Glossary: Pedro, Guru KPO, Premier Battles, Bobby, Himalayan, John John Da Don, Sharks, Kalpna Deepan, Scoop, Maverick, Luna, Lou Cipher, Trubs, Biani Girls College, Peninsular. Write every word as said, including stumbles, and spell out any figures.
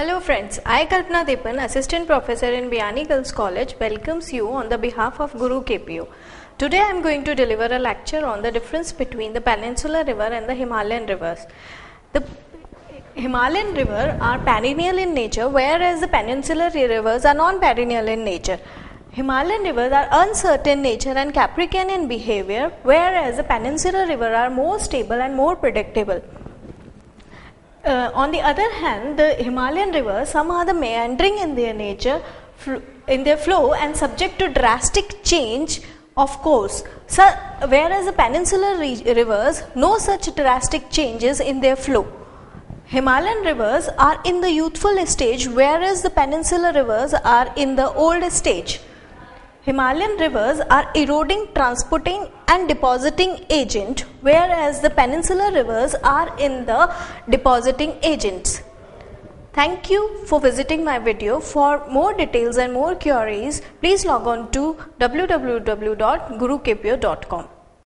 Hello friends, I Kalpna Deepan, Assistant Professor in Biani Girls College, welcomes you on the behalf of Guru K P O. Today I am going to deliver a lecture on the difference between the Peninsular River and the Himalayan rivers. The Himalayan rivers are perennial in nature, whereas the Peninsular rivers are non-perennial in nature. Himalayan rivers are uncertain in nature and capricious in behavior, whereas the Peninsular rivers are more stable and more predictable. Uh, on the other hand, the Himalayan rivers, some are the meandering in their nature, in their flow, and subject to drastic change of course. So, whereas the Peninsular rivers, no such drastic changes in their flow. Himalayan rivers are in the youthful stage, whereas the Peninsular rivers are in the old stage. Himalayan rivers are eroding, transporting and depositing agent, whereas the Peninsular rivers are in the depositing agents. Thank you for visiting my video. For more details and more queries, please log on to w w w dot guru k p o dot com.